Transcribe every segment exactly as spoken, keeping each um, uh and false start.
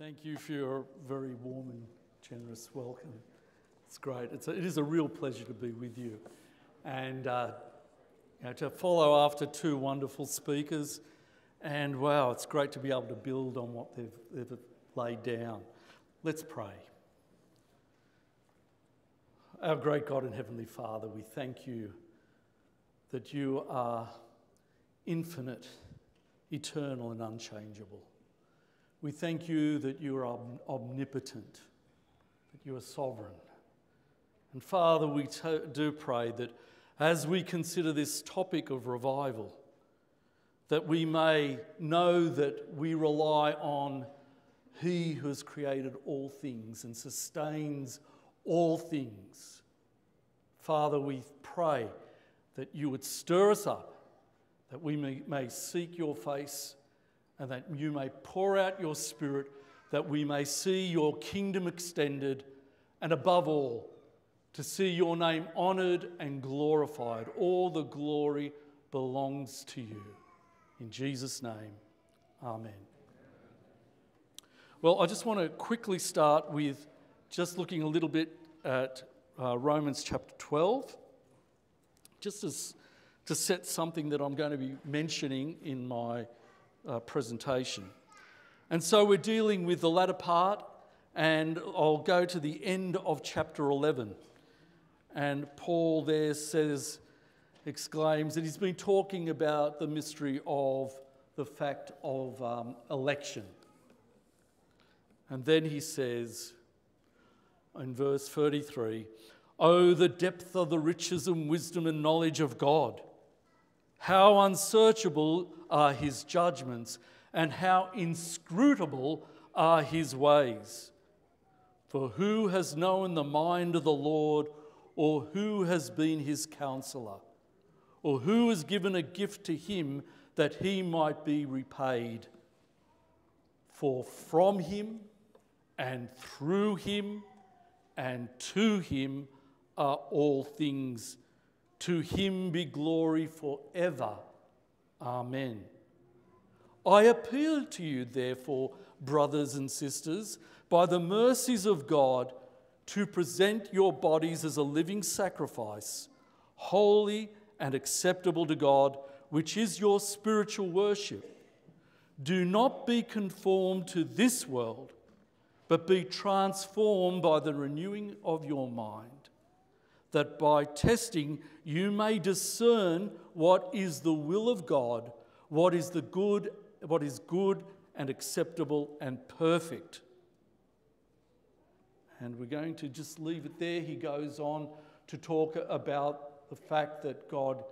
Thank you for your very warm and generous welcome. It's great. It's a, it is a real pleasure to be with you. And uh, you know, to follow after two wonderful speakers. And wow, it's great to be able to build on what they've, they've laid down. Let's pray. Our great God and Heavenly Father, we thank you that you are infinite, eternal and unchangeable. We thank you that you are omnipotent, that you are sovereign. And Father, we do pray that as we consider this topic of revival, that we may know that we rely on He who has created all things and sustains all things. Father, we pray that you would stir us up, that we may, may seek your face, and that you may pour out your Spirit, that we may see your kingdom extended, and above all, to see your name honoured and glorified. All the glory belongs to you. In Jesus' name, amen. Well, I just want to quickly start with just looking a little bit at uh, Romans chapter twelve, just as to set something that I'm going to be mentioning in my uh, presentation. And so we're dealing with the latter part, and I'll go to the end of chapter eleven. And Paul there says, exclaims, that he's been talking about the mystery of the fact of um, election. And then he says in verse thirty-three, "Oh, the depth of the riches and wisdom and knowledge of God! How unsearchable are his judgments, and how inscrutable are his ways. For who has known the mind of the Lord, or who has been his counselor? Or who has given a gift to him that he might be repaid? For from him and through him and to him are all things. To him be glory forever. Amen. I appeal to you, therefore, brothers and sisters, by the mercies of God, to present your bodies as a living sacrifice, holy and acceptable to God, which is your spiritual worship. Do not be conformed to this world, but be transformed by the renewing of your mind, that by testing you may discern what is the will of God, what is the good, what is good and acceptable and perfect." And we're going to just leave it there. He goes on to talk about the fact that God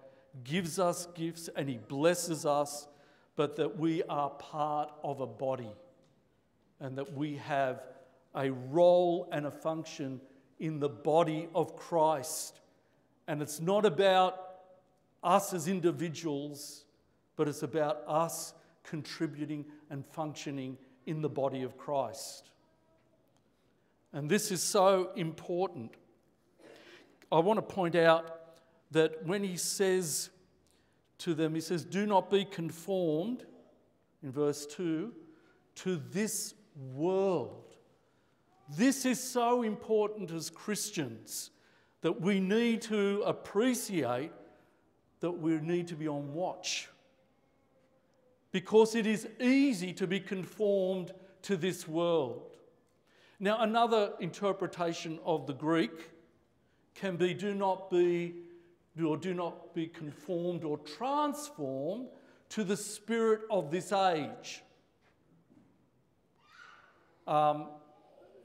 gives us gifts and he blesses us, but that we are part of a body and that we have a role and a function in the body of Christ. And it's not about us as individuals, but it's about us contributing and functioning in the body of Christ. And this is so important. I want to point out that when he says to them, he says, "Do not be conformed," in verse two, "to this world." This is so important as Christians, that we need to appreciate that we need to be on watch, because it is easy to be conformed to this world. Now, another interpretation of the Greek can be do not be or do not be conformed or transformed to the spirit of this age. Um,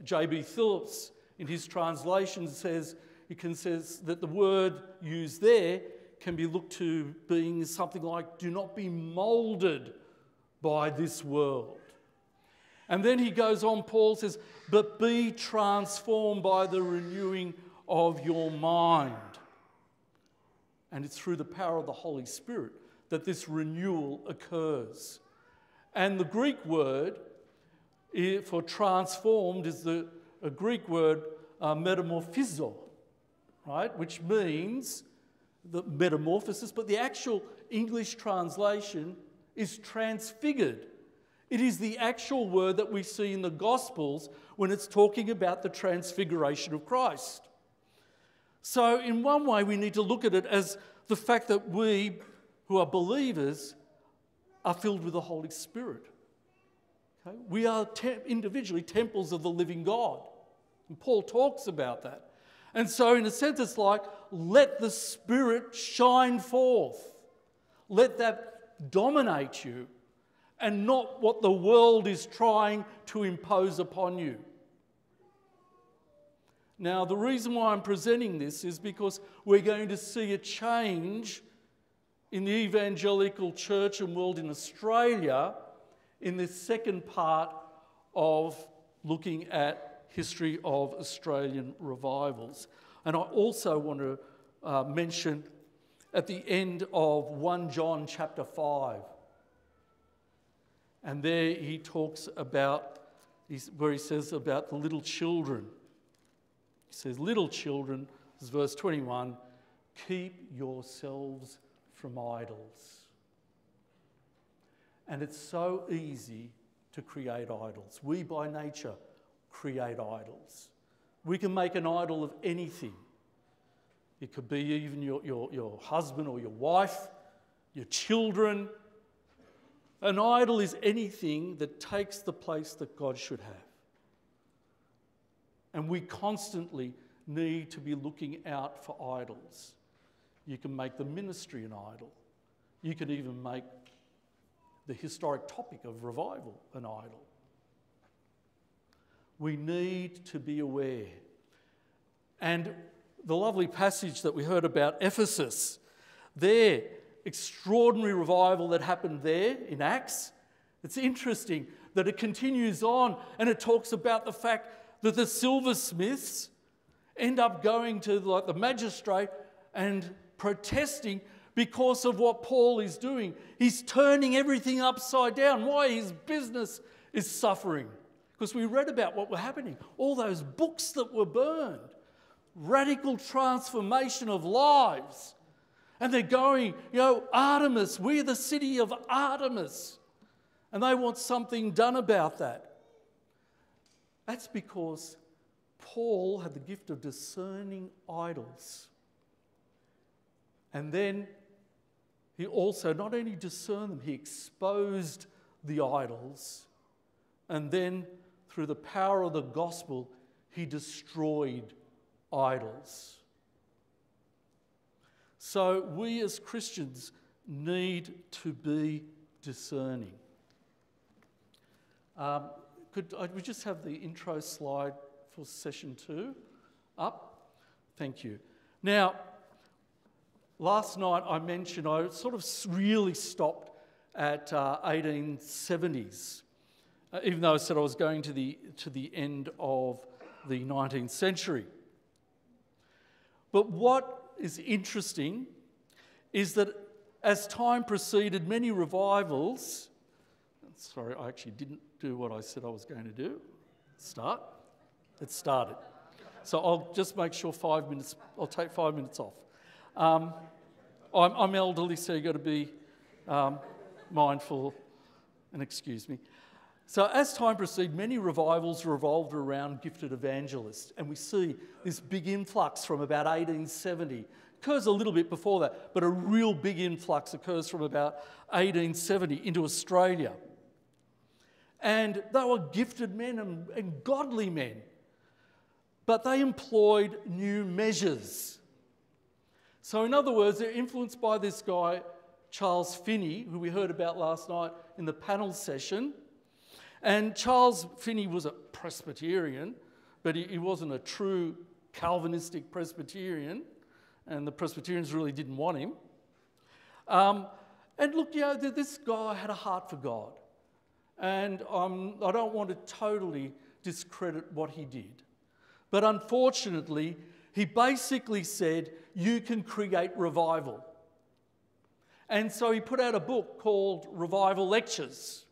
J B Phillips, in his translation, says it can says that the word used there can be looked to being something like "do not be moulded by this world." And then he goes on, Paul says, "But be transformed by the renewing of your mind." And it's through the power of the Holy Spirit that this renewal occurs. And the Greek word for transformed is the a Greek word uh, metamorphizo, right? Which means the metamorphosis, but the actual English translation is transfigured. It is the actual word that we see in the Gospels when it's talking about the transfiguration of Christ. So in one way, we need to look at it as the fact that we, who are believers, are filled with the Holy Spirit. Okay? We are te- individually temples of the living God. And Paul talks about that. And so in a sense, it's like, let the Spirit shine forth. Let that dominate you and not what the world is trying to impose upon you. Now, the reason why I'm presenting this is because we're going to see a change in the evangelical church and world in Australia in this second part of looking at history of Australian revivals. And I also want to uh, mention at the end of First John chapter five, and there he talks about, where he says about the little children. He says, little children, this is verse twenty-one, keep yourselves from idols. And it's so easy to create idols. We by nature create idols. We can make an idol of anything. It could be even your, your, your husband or your wife, your children. An idol is anything that takes the place that God should have. And we constantly need to be looking out for idols. You can make the ministry an idol. You can even make the historic topic of revival an idol. We need to be aware. And the lovely passage that we heard about Ephesus, there, extraordinary revival that happened there in Acts. It's interesting that it continues on and it talks about the fact that the silversmiths end up going to like the magistrate and protesting because of what Paul is doing. He's turning everything upside down. Why? His business is suffering. Because we read about what were happening. All those books that were burned. Radical transformation of lives. And they're going, you know, Artemis, we're the city of Artemis. And they want something done about that. That's because Paul had the gift of discerning idols. And then he also not only discerned them, he exposed the idols. And then through the power of the gospel, he destroyed idols. So we as Christians need to be discerning. Um, could I, we just have the intro slide for session two up? Thank you. Now, last night I mentioned I sort of really stopped at uh, eighteen seventies, uh, even though I said I was going to the, to the end of the nineteenth century. But what is interesting is that as time proceeded, many revivals, sorry, I actually didn't do what I said I was going to do. Start. It started. So I'll just make sure five minutes, I'll take five minutes off. Um, I'm, I'm elderly, so you've got to be um, mindful and excuse me. So as time proceeded, many revivals revolved around gifted evangelists, and we see this big influx from about eighteen seventy. It occurs a little bit before that, but a real big influx occurs from about eighteen seventy into Australia. And they were gifted men and, and godly men, but they employed new measures. So in other words, they're influenced by this guy, Charles Finney, who we heard about last night in the panel session. And Charles Finney was a Presbyterian, but he, he wasn't a true Calvinistic Presbyterian, and the Presbyterians really didn't want him. Um, and look, you know, this guy had a heart for God, and um, I don't want to totally discredit what he did. But unfortunately, he basically said, you can create revival. And so he put out a book called Revival Lectures.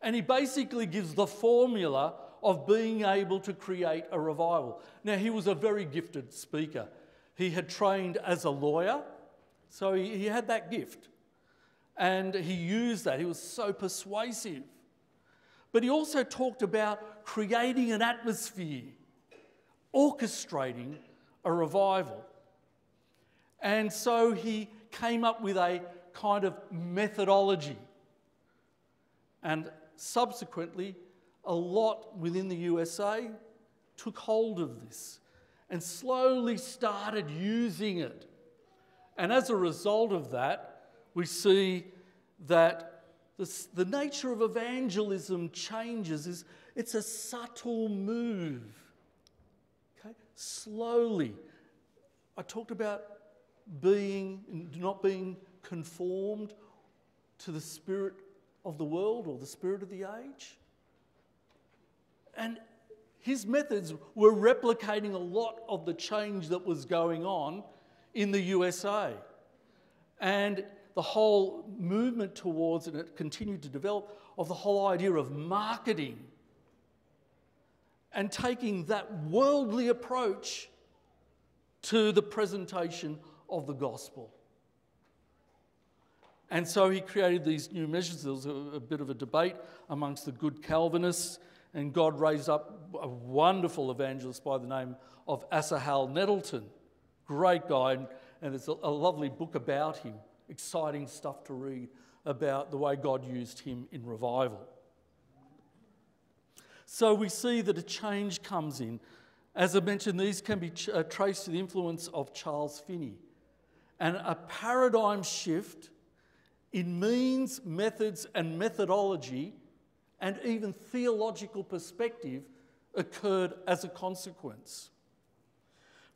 And he basically gives the formula of being able to create a revival. Now, he was a very gifted speaker. He had trained as a lawyer, so he, he had that gift. And he used that. He was so persuasive. But he also talked about creating an atmosphere, orchestrating a revival. And so he came up with a kind of methodology. And subsequently, a lot within the U S A took hold of this and slowly started using it. And as a result of that, we see that this, the nature of evangelism changes. Is it's a subtle move. Okay? Slowly. I talked about being, not being conformed to the spirit of the world or the spirit of the age. And his methods were replicating a lot of the change that was going on in the U S A. And the whole movement towards, and it continued to develop, of the whole idea of marketing and taking that worldly approach to the presentation of the gospel. And so he created these new measures. There was a, a bit of a debate amongst the good Calvinists, and God raised up a wonderful evangelist by the name of Asahel Nettleton. Great guy, and, and there's a, a lovely book about him. Exciting stuff to read about the way God used him in revival. So we see that a change comes in. As I mentioned, these can be ch- uh, traced to the influence of Charles Finney. And a paradigm shift in means, methods, and methodology, and even theological perspective occurred as a consequence.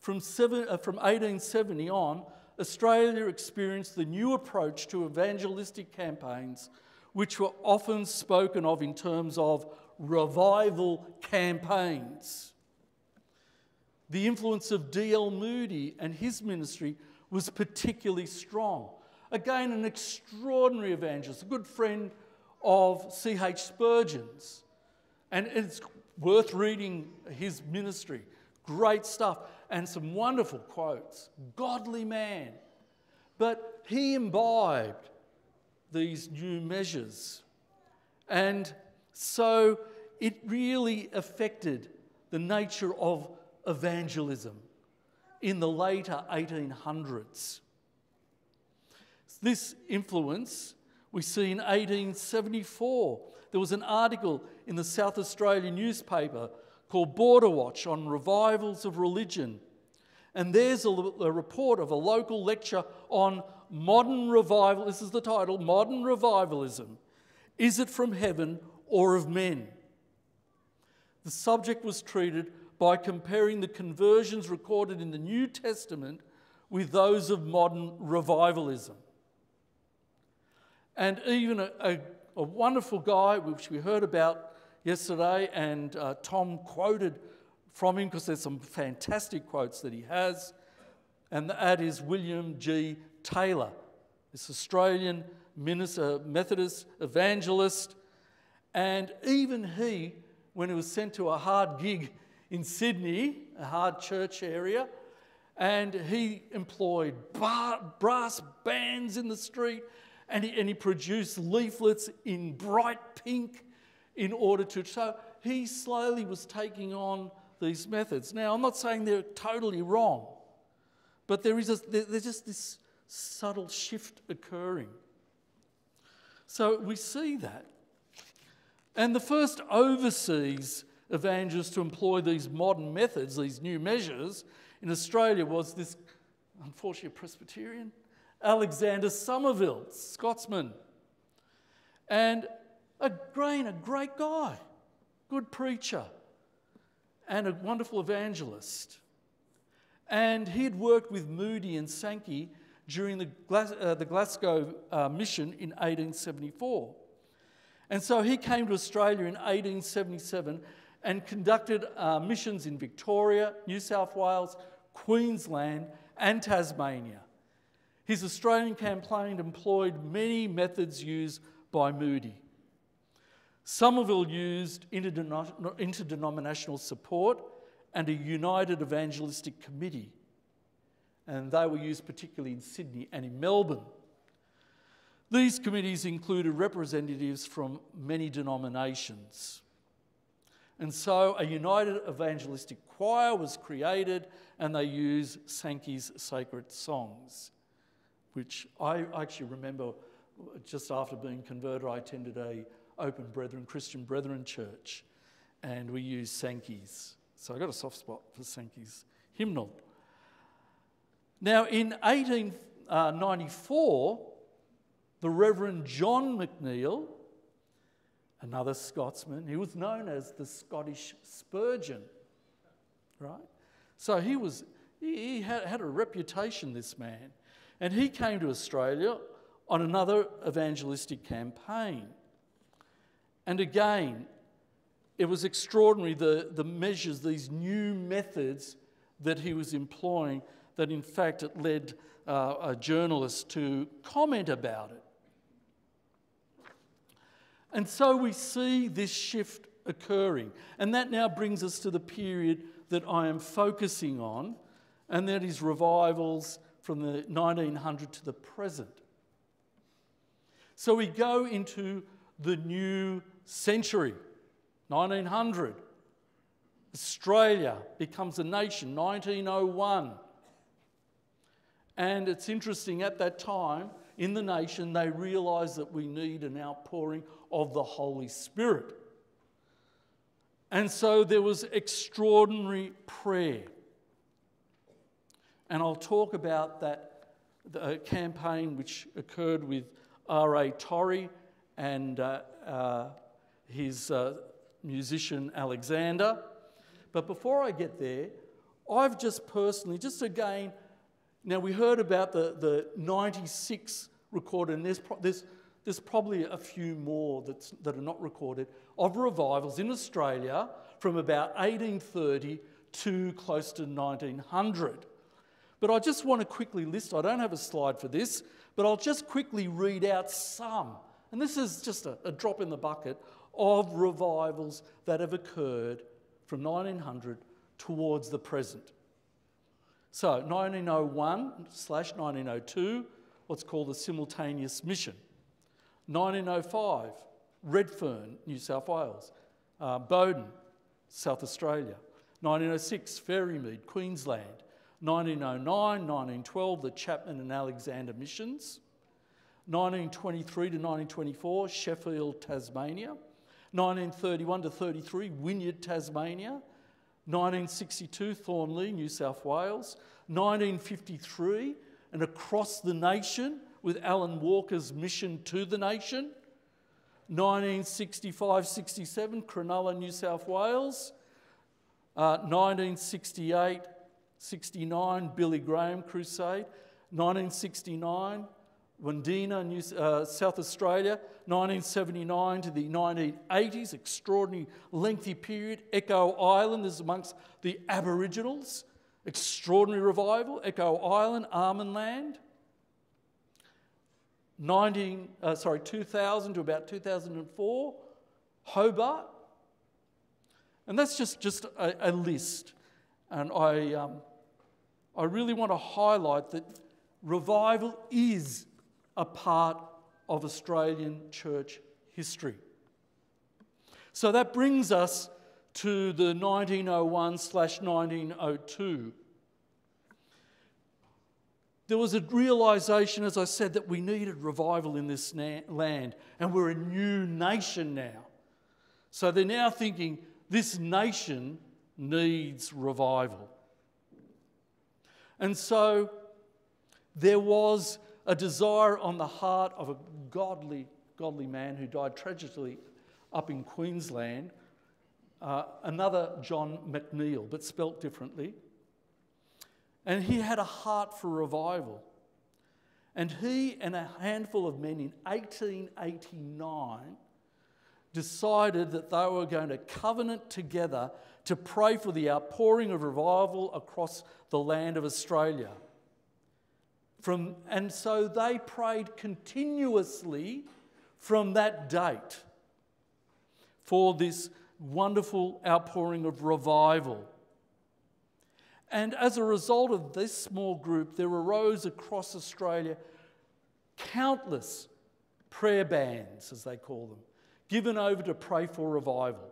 From, seven, uh, from eighteen seventy on, Australia experienced the new approach to evangelistic campaigns, which were often spoken of in terms of revival campaigns. The influence of D L Moody and his ministry was particularly strong. Again, an extraordinary evangelist, a good friend of C H Spurgeon's. And it's worth reading his ministry. Great stuff and some wonderful quotes. Godly man. But he imbibed these new measures. And so it really affected the nature of evangelism in the later eighteen hundreds. This influence we see in eighteen seventy-four. There was an article in the South Australian newspaper called Border Watch on revivals of religion. And there's a, a report of a local lecture on modern revival. This is the title, Modern Revivalism. Is it from heaven or of men? The subject was treated by comparing the conversions recorded in the New Testament with those of modern revivalism. And even a, a, a wonderful guy, which we heard about yesterday, and uh, Tom quoted from him because there's some fantastic quotes that he has, and that is William G. Taylor, this Australian minister, Methodist evangelist. And even he, when he was sent to a hard gig in Sydney, a hard church area, and he employed bar, brass bands in the street, And he, and he produced leaflets in bright pink in order to... So he slowly was taking on these methods. Now, I'm not saying they're totally wrong, but there is a, there, there's just this subtle shift occurring. So we see that. And the first overseas evangelist to employ these modern methods, these new measures, in Australia was this, unfortunately, Presbyterian, Alexander Somerville, Scotsman. And again, a great guy, good preacher, and a wonderful evangelist. And he had worked with Moody and Sankey during the, Glas uh, the Glasgow uh, mission in eighteen seventy-four. And so he came to Australia in eighteen seventy-seven and conducted uh, missions in Victoria, New South Wales, Queensland, and Tasmania. His Australian campaign employed many methods used by Moody. Somerville used interdenom- interdenominational support and a united evangelistic committee. And they were used particularly in Sydney and in Melbourne. These committees included representatives from many denominations. And so a united evangelistic choir was created, and they used Sankey's sacred songs, which I actually remember just after being converted, I attended a Open Brethren, Christian Brethren church, and we used Sankey's. So I got a soft spot for Sankey's hymnal. Now in eighteen ninety-four, the Reverend John McNeill, another Scotsman, he was known as the Scottish Spurgeon, right? So he was, he had, had a reputation, this man. And he came to Australia on another evangelistic campaign. And again, it was extraordinary, the, the measures, these new methods that he was employing, that in fact it led uh, a journalist to comment about it. And so we see this shift occurring. And that now brings us to the period that I am focusing on, and that is revivals from the nineteen hundred to the present. So we go into the new century, nineteen hundred. Australia becomes a nation, nineteen oh one. And it's interesting, at that time, in the nation, they realised that we need an outpouring of the Holy Spirit. And so there was extraordinary prayer. And I'll talk about that the campaign which occurred with R A Torrey and uh, uh, his uh, musician Alexander. But before I get there, I've just personally, just again, now we heard about the, the ninety-six recorded, and there's, pro there's, there's probably a few more that's, that are not recorded, of revivals in Australia from about eighteen thirty to close to nineteen hundred. But I just want to quickly list, I don't have a slide for this, but I'll just quickly read out some. And this is just a, a drop in the bucket of revivals that have occurred from nineteen hundred towards the present. So nineteen oh one slash nineteen oh two, what's called the simultaneous mission. nineteen oh five, Redfern, New South Wales. Uh, Bowden, South Australia. nineteen oh six, Fairymead, Queensland. nineteen oh nine, nineteen twelve, the Chapman and Alexander missions. nineteen twenty-three to nineteen twenty-four, Sheffield, Tasmania. nineteen thirty-one to thirty-three, Wynyard, Tasmania. nineteen sixty-two, Thornley, New South Wales. nineteen fifty-three, and across the nation with Alan Walker's mission to the nation. nineteen sixty-five sixty-seven, Cronulla, New South Wales. Uh, nineteen sixty-eight sixty-nine, Billy Graham crusade. Nineteen sixty-nine, Wandina, New, uh, South Australia. nineteen seventy-nine to the nineteen eighties, extraordinary lengthy period. Echo Island is amongst the Aboriginals, extraordinary revival. Echo Island, Armand Land. nineteen, uh, sorry, two thousand to about two thousand four, Hobart. And that's just, just a, a list. And I, um, I really want to highlight that revival is a part of Australian church history. So that brings us to the nineteen oh one slash nineteen oh two. There was a realisation, as I said, that we needed revival in this land, and we're a new nation now. So they're now thinking this nation needs revival. And so there was a desire on the heart of a godly, godly man who died tragically up in Queensland, uh, another John McNeill, but spelt differently. And he had a heart for revival. And he and a handful of men in eighteen eighty-nine decided that they were going to covenant together to pray for the outpouring of revival across the land of Australia. From, and so they prayed continuously from that date for this wonderful outpouring of revival. And as a result of this small group, there arose across Australia countless prayer bands, as they call them, given over to pray for revival.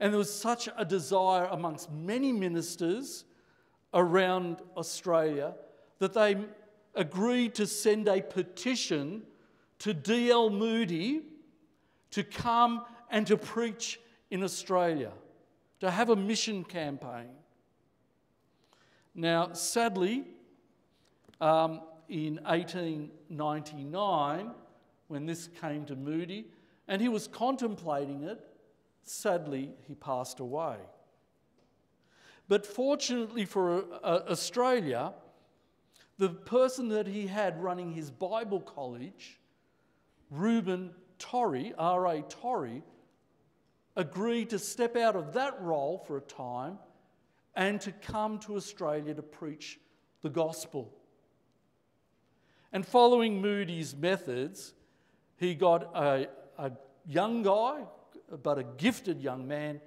And there was such a desire amongst many ministers around Australia that they agreed to send a petition to D L Moody to come and to preach in Australia, to have a mission campaign. Now, sadly, um, in eighteen ninety-nine, when this came to Moody, and he was contemplating it, sadly, he passed away. But fortunately for uh, Australia, the person that he had running his Bible college, Reuben Torrey, R A Torrey, agreed to step out of that role for a time and to come to Australia to preach the gospel. And following Moody's methods, he got a, a young guy, but a gifted young man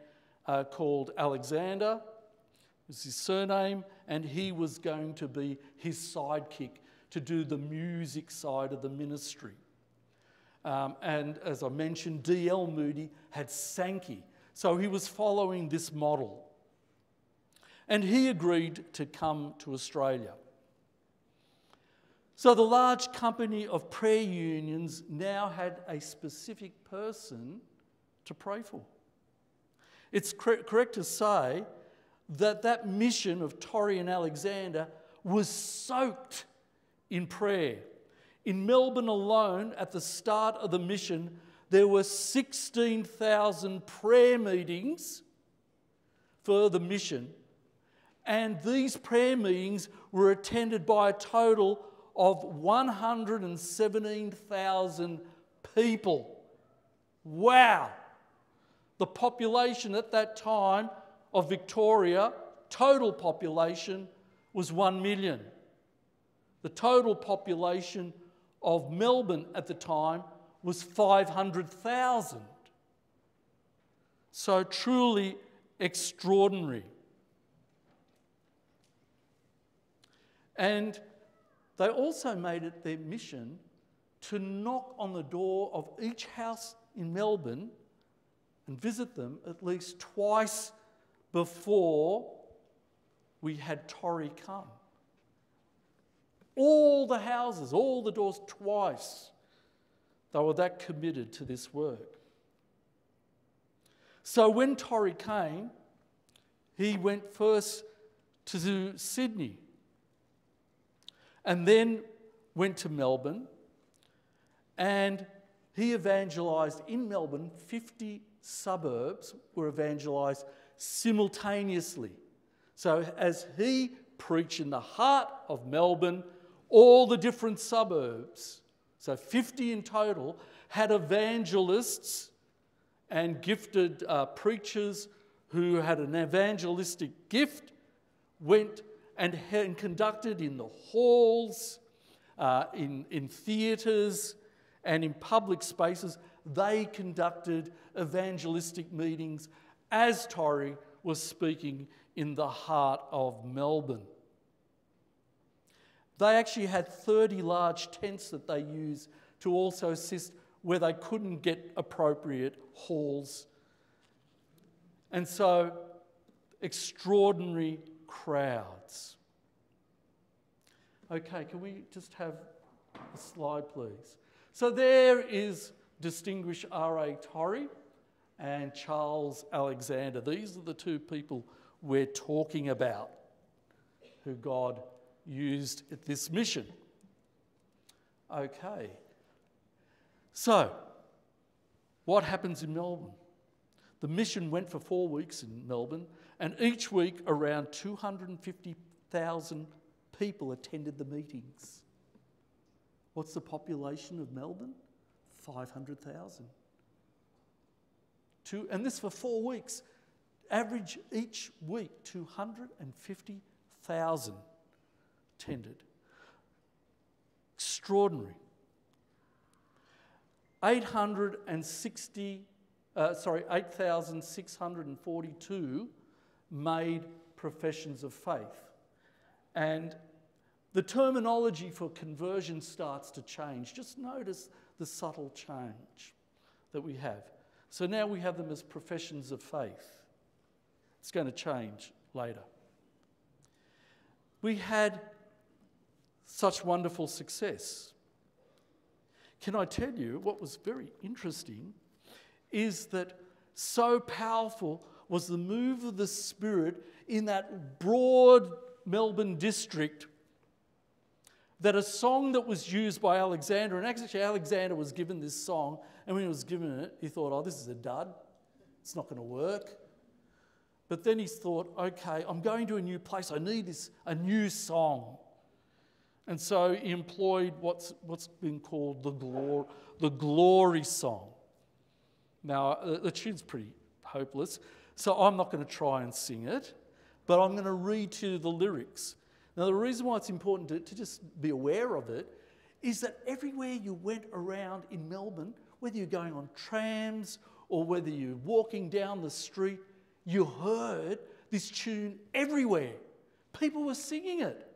uh, called Alexander, was his surname, and he was going to be his sidekick to do the music side of the ministry. Um, and as I mentioned, D L Moody had Sankey, so he was following this model. And he agreed to come to Australia. So the large company of prayer unions now had a specific person to pray for. It's cor- correct to say that that mission of Torrey and Alexander was soaked in prayer. In Melbourne alone, at the start of the mission, there were sixteen thousand prayer meetings for the mission, and these prayer meetings were attended by a total of one hundred seventeen thousand people. Wow! The population at that time of Victoria, total population, was one million. The total population of Melbourne at the time was five hundred thousand. So truly extraordinary. And they also made it their mission to knock on the door of each house in Melbourne and visit them at least twice before we had Torrey come. All the houses, all the doors, twice. They were that committed to this work. So when Torrey came, he went first to Sydney, and then went to Melbourne, and he evangelised in Melbourne. fifty suburbs were evangelised simultaneously. So as he preached in the heart of Melbourne, all the different suburbs, so fifty in total, had evangelists and gifted uh, preachers who had an evangelistic gift, went And, and conducted in the halls, uh, in, in theatres, and in public spaces. They conducted evangelistic meetings as Torrey was speaking in the heart of Melbourne. They actually had thirty large tents that they used to also assist where they couldn't get appropriate halls. And so, extraordinary crowds. Okay, can we just have a slide, please? So there is distinguished R A Torrey and Charles Alexander. These are the two people we're talking about who God used at this mission. Okay. So, what happens in Melbourne? The mission went for four weeks in Melbourne, and each week around two hundred fifty thousand people attended the meetings. What's the population of Melbourne? five hundred thousand. Two, and this for four weeks. Average each week, two hundred fifty thousand attended. Extraordinary. eight hundred sixty, uh, sorry, eight thousand six hundred forty-two made professions of faith. And the terminology for conversion starts to change. Just notice the subtle change that we have. So now we have them as professions of faith. It's going to change later. We had such wonderful success. Can I tell you what was very interesting is that so powerful was the move of the Spirit in that broad Melbourne district that a song that was used by Alexander, and actually Alexander was given this song, and when he was given it, he thought, oh, this is a dud. It's not going to work. But then he thought, okay, I'm going to a new place. I need this, a new song. And so he employed what's, what's been called the, glor the glory song. Now, the, the tune's pretty hopeless, so I'm not going to try and sing it, but I'm going to read to you the lyrics. Now, the reason why it's important to, to just be aware of it is that everywhere you went around in Melbourne, whether you're going on trams or whether you're walking down the street, you heard this tune everywhere. People were singing it.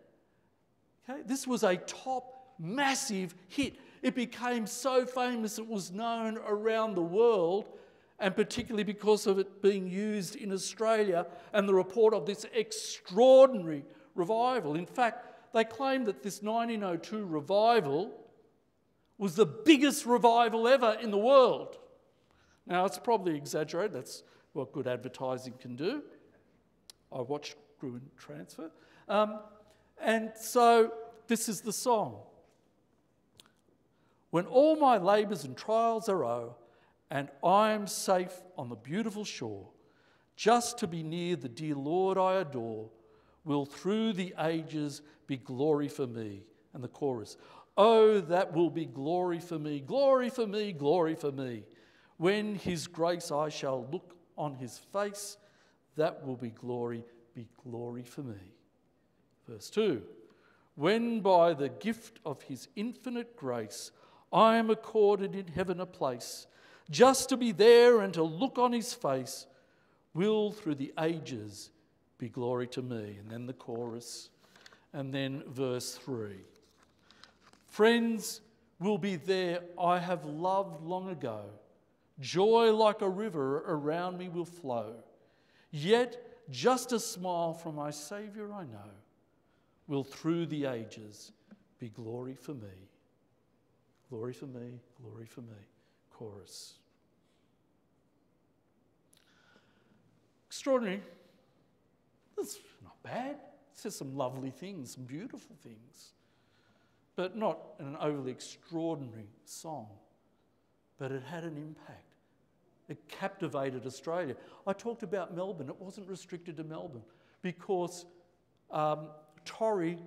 Okay? This was a top, massive hit. It became so famous it was known around the world, and particularly because of it being used in Australia and the report of this extraordinary revival. In fact, they claim that this nineteen oh two revival was the biggest revival ever in the world. Now, it's probably exaggerated. That's what good advertising can do. I watched Gruen Transfer. Um, and so this is the song. When all my labours and trials are o'er, and I'm safe on the beautiful shore, just to be near the dear Lord I adore, will through the ages be glory for me. And the chorus, oh, that will be glory for me, glory for me, glory for me. When his grace I shall look on his face, that will be glory, be glory for me. Verse two, when by the gift of his infinite grace, I am accorded in heaven a place, just to be there and to look on his face, will through the ages be glory to me. And then the chorus, and then verse three. Friends will be there I have loved long ago. Joy like a river around me will flow. Yet just a smile from my Saviour I know will through the ages be glory for me. Glory for me, glory for me. Chorus. Extraordinary. That's not bad. It says some lovely things, some beautiful things, but not an overly extraordinary song. But it had an impact. It captivated Australia. I talked about Melbourne. It wasn't restricted to Melbourne because um, Torrey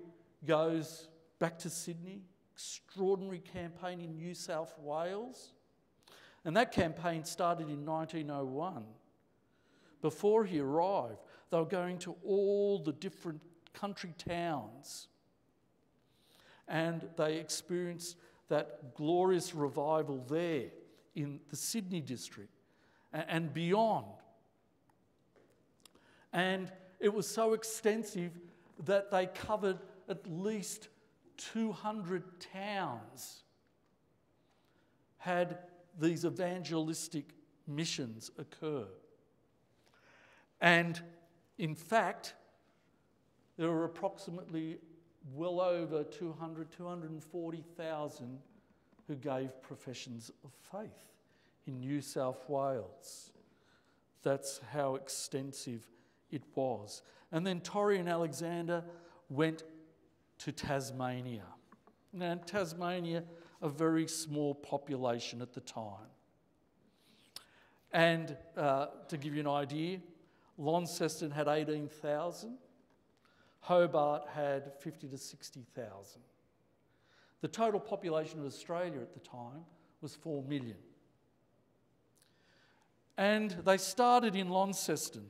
goes back to Sydney, extraordinary campaign in New South Wales. And that campaign started in nineteen oh one. Before he arrived, they were going to all the different country towns. And they experienced that glorious revival there in the Sydney district and beyond. And it was so extensive that they covered at least two hundred towns had these evangelistic missions occur. And in fact, there were approximately well over two hundred, two hundred forty thousand who gave professions of faith in New South Wales. That's how extensive it was. And then Torrey and Alexander went to Tasmania. Now, Tasmania, a very small population at the time. And uh, to give you an idea, Launceston had eighteen thousand. Hobart had fifty to sixty thousand. The total population of Australia at the time was four million. And they started in Launceston.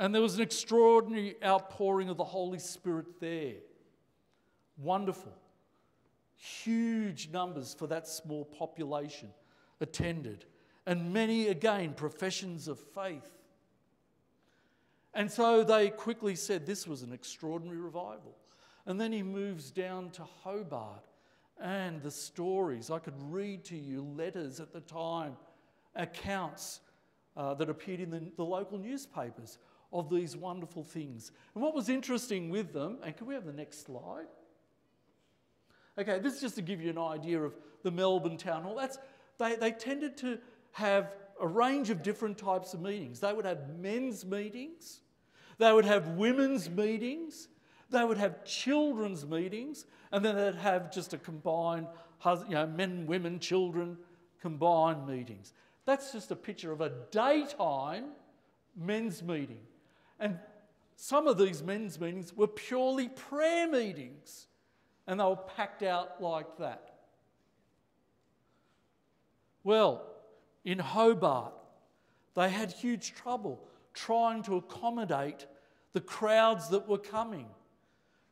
And there was an extraordinary outpouring of the Holy Spirit there. Wonderful. Huge numbers for that small population attended. And many, again, professions of faith. And so they quickly said this was an extraordinary revival. And then he moves down to Hobart and the stories. I could read to you letters at the time, accounts uh, that appeared in the, the local newspapers of these wonderful things. And what was interesting with them, and can we have the next slide? Okay, this is just to give you an idea of the Melbourne Town Hall. That's, they, they tended to have a range of different types of meetings. They would have men's meetings, they would have women's meetings, they would have children's meetings, and then they'd have just a combined, you know, men, women, children, combined meetings. That's just a picture of a daytime men's meeting. And some of these men's meetings were purely prayer meetings, and they were packed out like that. Well, in Hobart, they had huge trouble trying to accommodate the crowds that were coming.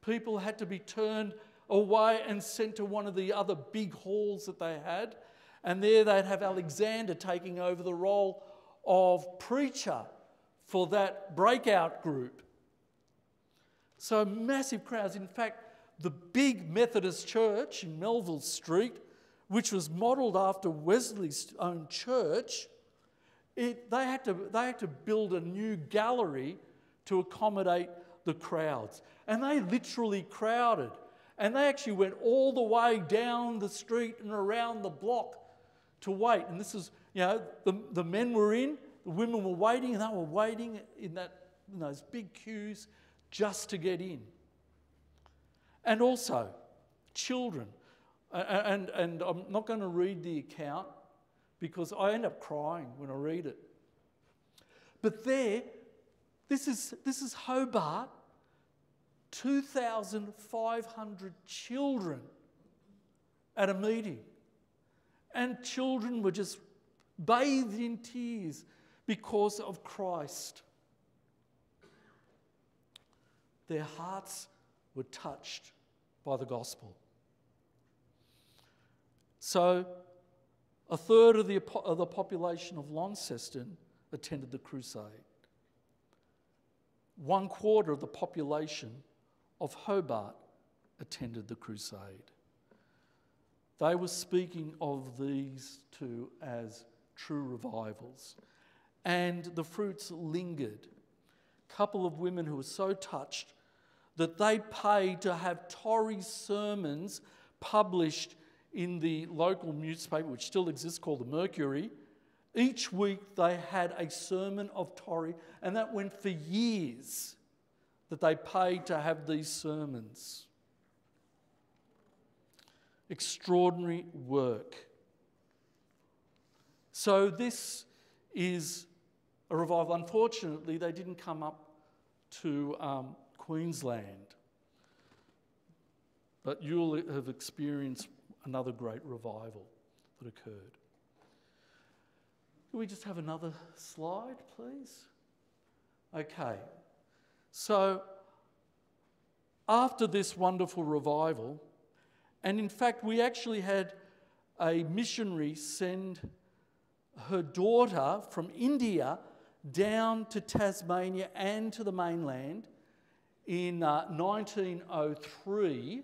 People had to be turned away and sent to one of the other big halls that they had, and there they'd have Alexander taking over the role of preacher for that breakout group. So massive crowds. In fact, the big Methodist church in Melville Street, which was modelled after Wesley's own church, it, they, had to, they had to build a new gallery to accommodate the crowds. And they literally crowded. And they actually went all the way down the street and around the block to wait. And this is, you know, the, the men were in, the women were waiting, and they were waiting in, that, in those big queues just to get in. And also, children. And, and I'm not going to read the account because I end up crying when I read it. But there, this is, this is Hobart, two thousand five hundred children at a meeting. And children were just bathed in tears because of Christ. Their hearts were touched by the gospel. So a third of the, of the population of Launceston attended the crusade. One quarter of the population of Hobart attended the crusade. They were speaking of these two as true revivals. And the fruits lingered. A couple of women who were so touched that they paid to have Torrey's sermons published in the local newspaper, which still exists, called the Mercury. Each week they had a sermon of Torrey, and that went for years that they paid to have these sermons. Extraordinary work. So this is a revival. Unfortunately, they didn't come up to um, Queensland, but you'll have experienced another great revival that occurred. Can we just have another slide, please? Okay. So after this wonderful revival, and in fact, we actually had a missionary send her daughter from India down to Tasmania and to the mainland in uh, nineteen oh three,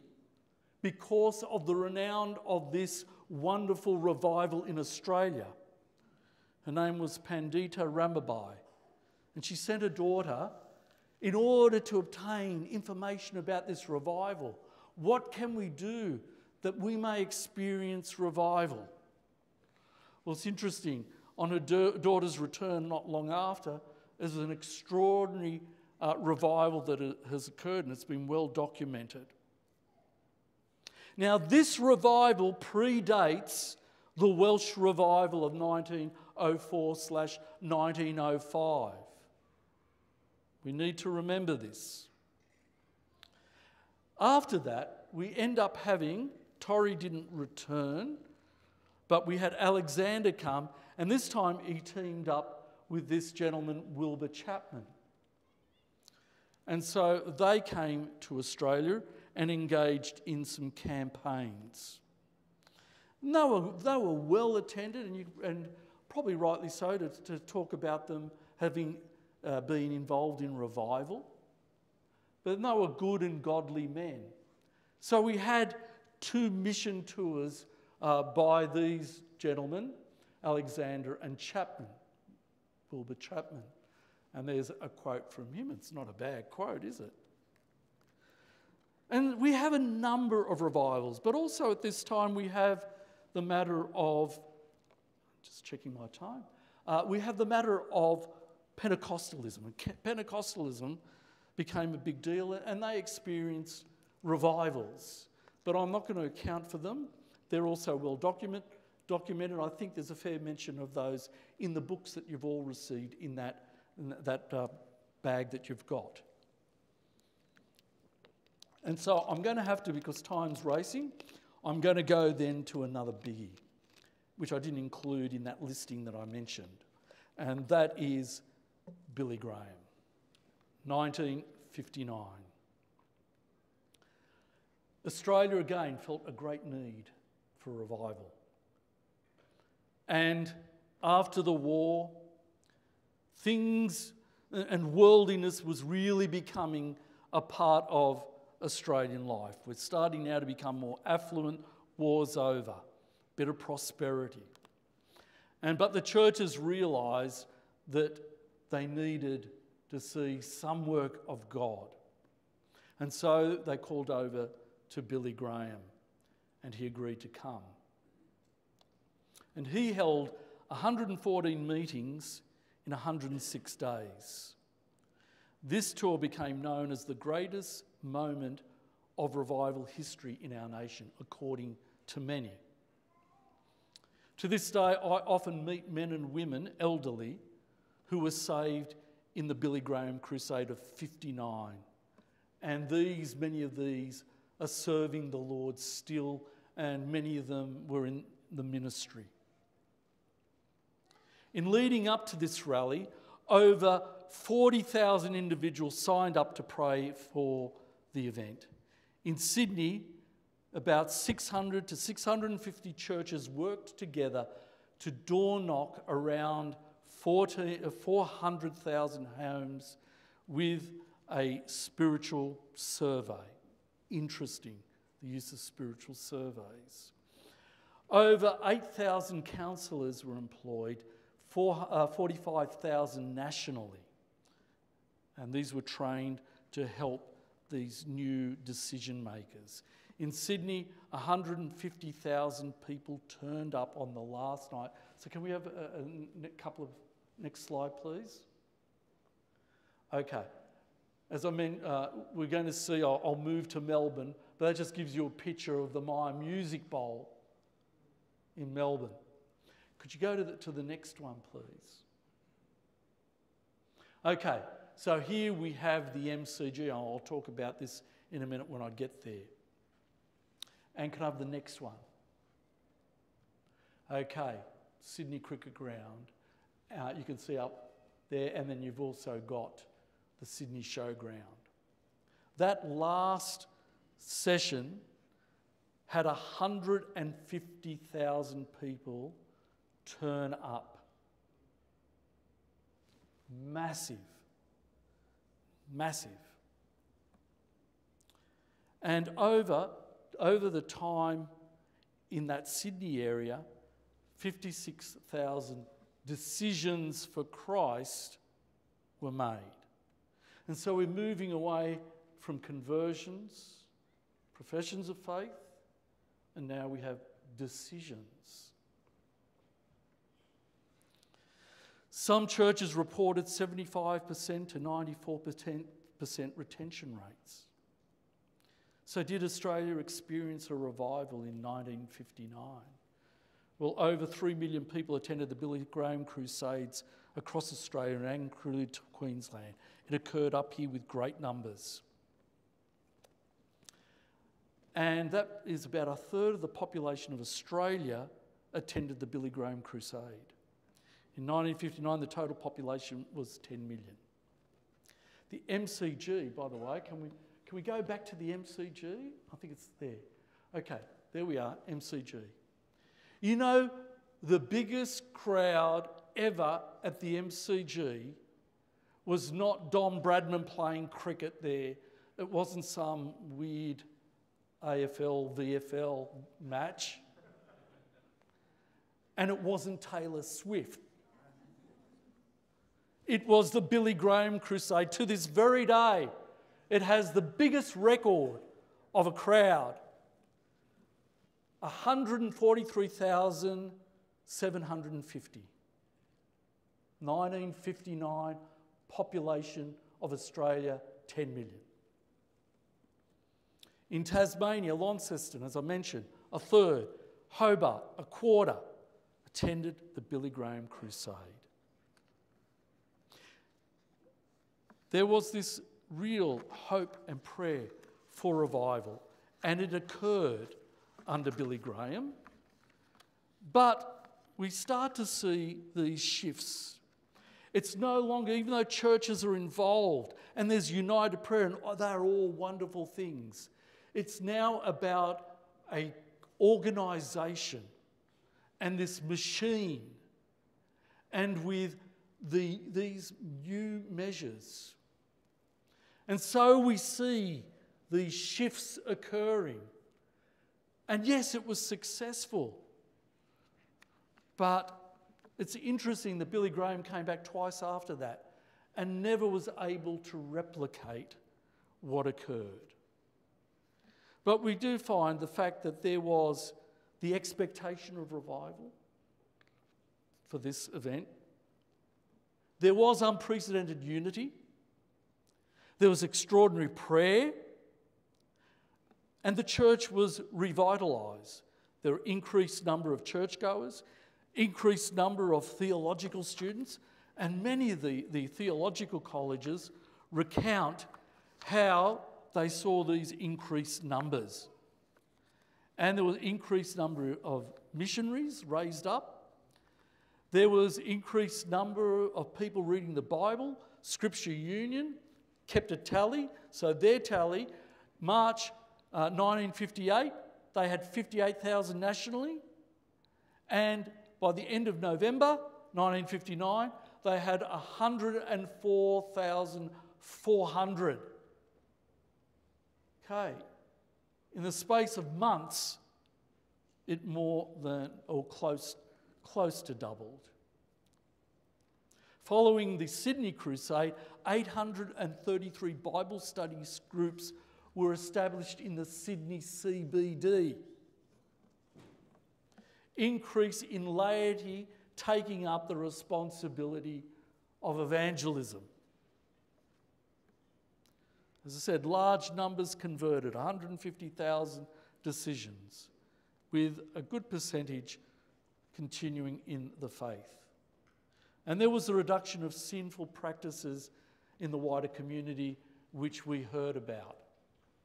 because of the renown of this wonderful revival in Australia. Her name was Pandita Ramabai, and she sent her daughter in order to obtain information about this revival. What can we do that we may experience revival? Well, it's interesting. On her da daughter's return not long after, there's an extraordinary uh, revival that has occurred, and it's been well documented. Now, this revival predates the Welsh revival of nineteen oh four slash nineteen oh five. We need to remember this. After that, we end up having, Torrey didn't return, but we had Alexander come, and this time he teamed up with this gentleman, Wilbur Chapman. And so they came to Australia and engaged in some campaigns. And they were, they were well attended, and, you, and probably rightly so, to, to talk about them having uh, been involved in revival. But they were good and godly men. So we had two mission tours uh, by these gentlemen, Alexander and Chapman, Wilbur Chapman. And there's a quote from him. It's not a bad quote, is it? And we have a number of revivals, but also at this time we have the matter of, just checking my time, uh, we have the matter of Pentecostalism. And Pentecostalism became a big deal, and they experienced revivals. But I'm not going to account for them. They're also well document, documented. I think there's a fair mention of those in the books that you've all received in that, in that uh, bag that you've got. And so I'm going to have to, because time's racing, I'm going to go then to another biggie, which I didn't include in that listing that I mentioned. And that is Billy Graham, nineteen fifty-nine. Australia again felt a great need for revival. And after the war, things and worldliness was really becoming a part of Australian life. We're starting now to become more affluent, war's over, better prosperity. And but the churches realised that they needed to see some work of God. And so they called over to Billy Graham, and he agreed to come. And he held one hundred fourteen meetings in one hundred six days. This tour became known as the greatest moment of revival history in our nation, according to many. To this day, I often meet men and women, elderly, who were saved in the Billy Graham Crusade of fifty-nine. And these, many of these, are serving the Lord still, and many of them were in the ministry. In leading up to this rally, over forty thousand individuals signed up to pray for the event. In Sydney, about six hundred to six hundred fifty churches worked together to door knock around four hundred thousand homes with a spiritual survey. Interesting, the use of spiritual surveys. Over eight thousand counsellors were employed, forty-five thousand nationally. And these were trained to help these new decision makers. In Sydney, one hundred fifty thousand people turned up on the last night. So can we have a, a couple of... Next slide, please. Okay. As I mean, uh, we're going to see, I'll, I'll move to Melbourne, but that just gives you a picture of the Myer Music Bowl in Melbourne. Could you go to the, to the next one, please? Okay. So here we have the M C G. I'll talk about this in a minute when I get there. And can I have the next one? Okay, Sydney Cricket Ground. Uh, you can see up there, and then you've also got the Sydney Showground. That last session had one hundred fifty thousand people turn up. Massive. Massive. And over, over the time in that Sydney area, fifty-six thousand decisions for Christ were made. And so we're moving away from conversions, professions of faith, and now we have decisions. Some churches reported seventy-five percent to ninety-four percent retention rates. So did Australia experience a revival in nineteen fifty-nine? Well, over three million people attended the Billy Graham Crusades across Australia and including Queensland. It occurred up here with great numbers. And that is about a third of the population of Australia attended the Billy Graham Crusade. In nineteen fifty-nine, the total population was ten million. The M C G, by the way, can we, can we go back to the M C G? I think it's there. Okay, there we are, M C G. You know, the biggest crowd ever at the M C G was not Don Bradman playing cricket there. It wasn't some weird A F L V F L match. And it wasn't Taylor Swift. It was the Billy Graham crusade. To this very day, it has the biggest record of a crowd. one hundred forty-three thousand seven hundred fifty. nineteen fifty-nine, population of Australia, ten million. In Tasmania, Launceston, as I mentioned, a third, Hobart, a quarter, attended the Billy Graham crusade. There was this real hope and prayer for revival, and it occurred under Billy Graham. But we start to see these shifts. It's no longer, even though churches are involved and there's united prayer, and they're all wonderful things, it's now about an organisation and this machine, and with the, these new measures. And so we see these shifts occurring. And yes, it was successful. But it's interesting that Billy Graham came back twice after that and never was able to replicate what occurred. But we do find the fact that there was the expectation of revival for this event. There was unprecedented unity. There was extraordinary prayer. And the church was revitalised. There were increased number of churchgoers, increased number of theological students, and many of the, the theological colleges recount how they saw these increased numbers. And there was increased number of missionaries raised up. There was increased number of people reading the Bible. Scripture Union kept a tally. So their tally, March uh, nineteen fifty-eight, they had fifty-eight thousand nationally. And by the end of November nineteen fifty-nine, they had one hundred four thousand four hundred. Okay. In the space of months, it more than, or close, close to doubled. Following the Sydney Crusade, eight hundred thirty-three Bible study groups were established in the Sydney C B D. Increase in laity taking up the responsibility of evangelism. As I said, large numbers converted, one hundred fifty thousand decisions, with a good percentage continuing in the faith. And there was a reduction of sinful practices in the wider community, which we heard about.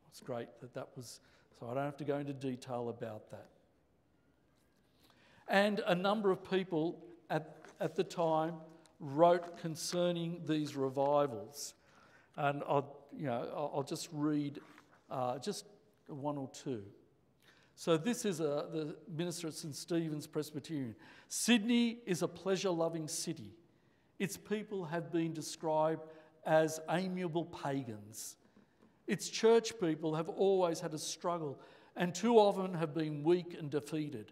It's great that that was, so I don't have to go into detail about that. And a number of people at, at the time wrote concerning these revivals. And I'll, you know, I'll just read uh, just one or two. So this is a, the minister at Saint Stephen's Presbyterian. Sydney is a pleasure-loving city. Its people have been described as amiable pagans. Its church people have always had a struggle and too often have been weak and defeated.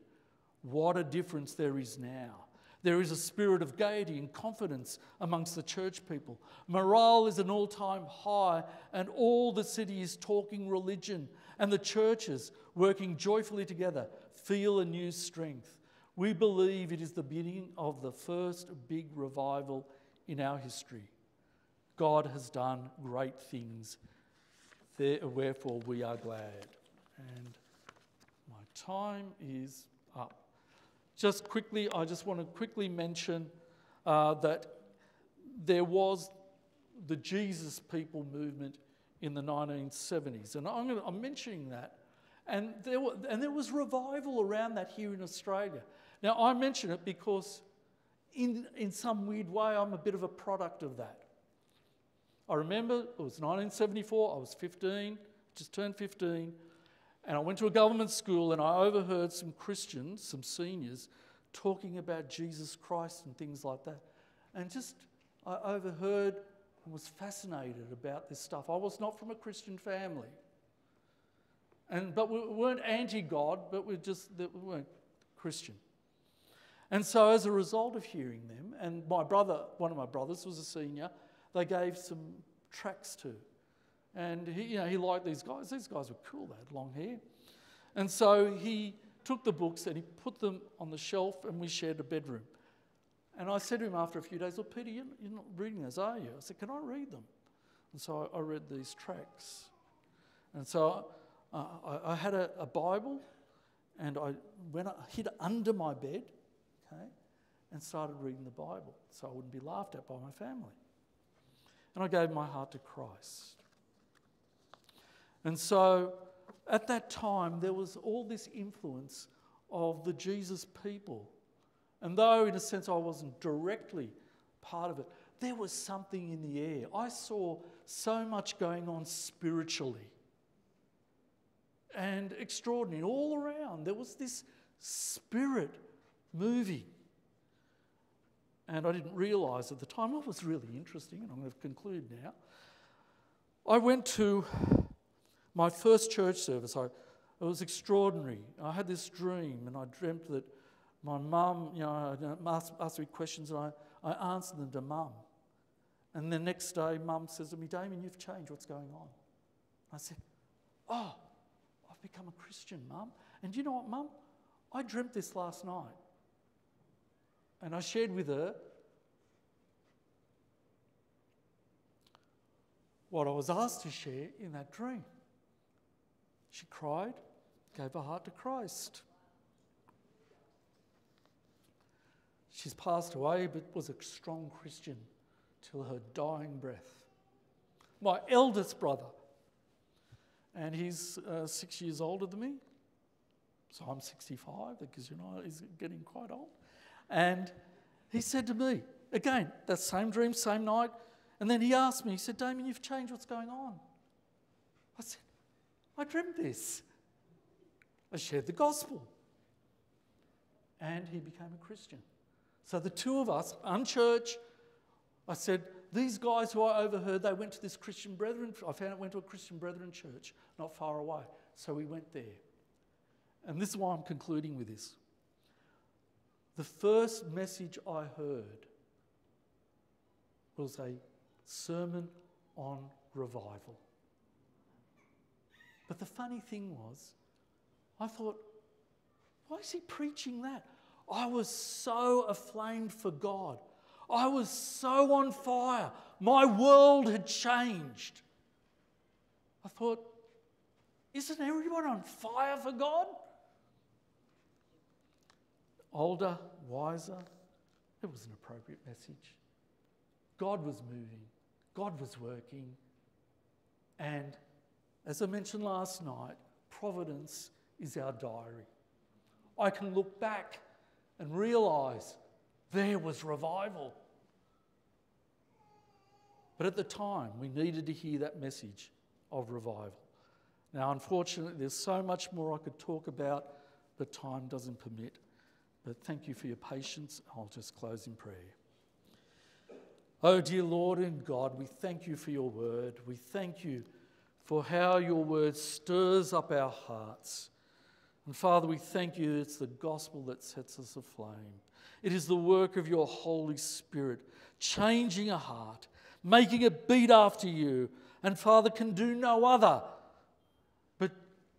What a difference there is now. There is a spirit of gaiety and confidence amongst the church people. Morale is an all-time high, and all the city is talking religion, and the churches, working joyfully together, feel a new strength. We believe it is the beginning of the first big revival in our history. God has done great things, wherefore we are glad. And my time is up. Just quickly, I just want to quickly mention uh, that there was the Jesus People movement in the nineteen seventies, and I'm, gonna, I'm mentioning that, and there, were, and there was revival around that here in Australia. Now, I mention it because in, in some weird way, I'm a bit of a product of that. I remember it was nineteen seventy-four, I was fifteen, just turned fifteen, and I went to a government school, and I overheard some Christians, some seniors, talking about Jesus Christ and things like that. And just, I overheard and was fascinated about this stuff. I was not from a Christian family. And, but we weren't anti-God, but we just we weren't Christian. And so as a result of hearing them, and my brother, one of my brothers was a senior, they gave some tracts to. And he, you know, he liked these guys. These guys were cool, they had long hair. And so he took the books and he put them on the shelf, and we shared a bedroom. And I said to him after a few days, well, Peter, you're not reading those, are you? I said, can I read them? And so I, I read these tracts. And so uh, I, I had a, a Bible, and I went I hid under my bed, okay, and started reading the Bible so I wouldn't be laughed at by my family. And I gave my heart to Christ. And so at that time, there was all this influence of the Jesus people. And though, in a sense, I wasn't directly part of it, there was something in the air. I saw so much going on spiritually and extraordinary. All around, there was this spirit moving. And I didn't realise at the time what was really interesting, and I'm going to conclude now. I went to my first church service. I, it was extraordinary. I had this dream, and I dreamt that my mum, you know, asked, asked me questions, and I, I answered them to Mum. And the next day, Mum says to me, Damien, you've changed. What's going on? I said, oh, I've become a Christian, Mum. And you know what, Mum? I dreamt this last night. And I shared with her what I was asked to share in that dream. She cried, gave her heart to Christ. She's passed away, but was a strong Christian till her dying breath. My eldest brother, and he's uh, six years older than me, so I'm sixty-five, because you know he's getting quite old. And he said to me, again, that same dream, same night, and then he asked me, he said, Damien, you've changed, what's going on? I said, I dreamt this. I shared the gospel. And he became a Christian. So the two of us, unchurched, I said, these guys who I overheard, they went to this Christian Brethren, I found out went to a Christian Brethren church not far away. So we went there. And this is why I'm concluding with this. The first message I heard was a sermon on revival. But the funny thing was, I thought, why is he preaching that? I was so aflamed for God. I was so on fire. My world had changed. I thought, isn't everyone on fire for God? Older, wiser, it was an appropriate message. God was moving. God was working. And as I mentioned last night, providence is our diary. I can look back and realise there was revival. But at the time, we needed to hear that message of revival. Now, unfortunately, there's so much more I could talk about, but time doesn't permit. But thank you for your patience. I'll just close in prayer. Oh, dear Lord and God, we thank you for your word. We thank you for how your word stirs up our hearts. And Father, we thank you it's the gospel that sets us aflame. It is the work of your Holy Spirit, changing a heart, making it beat after you. And Father, can do no other but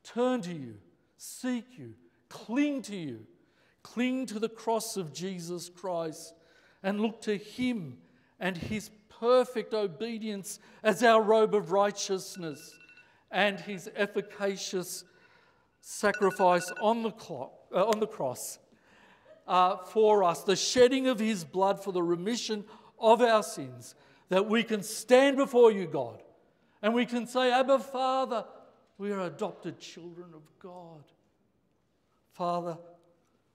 turn to you, seek you, cling to you. Cling to the cross of Jesus Christ and look to him and his perfect obedience as our robe of righteousness and his efficacious sacrifice on the, clock, uh, on the cross uh, for us, the shedding of his blood for the remission of our sins, that we can stand before you, God, and we can say, Abba, Father, we are adopted children of God. Father,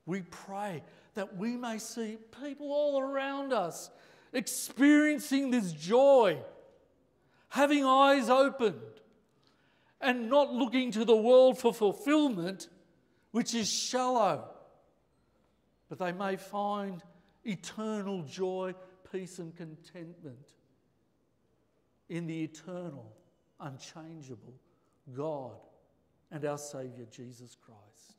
we pray that we may see people all around us experiencing this joy, having eyes opened, and not looking to the world for fulfillment, which is shallow, but they may find eternal joy, peace, and contentment in the eternal, unchangeable God and our Saviour Jesus Christ.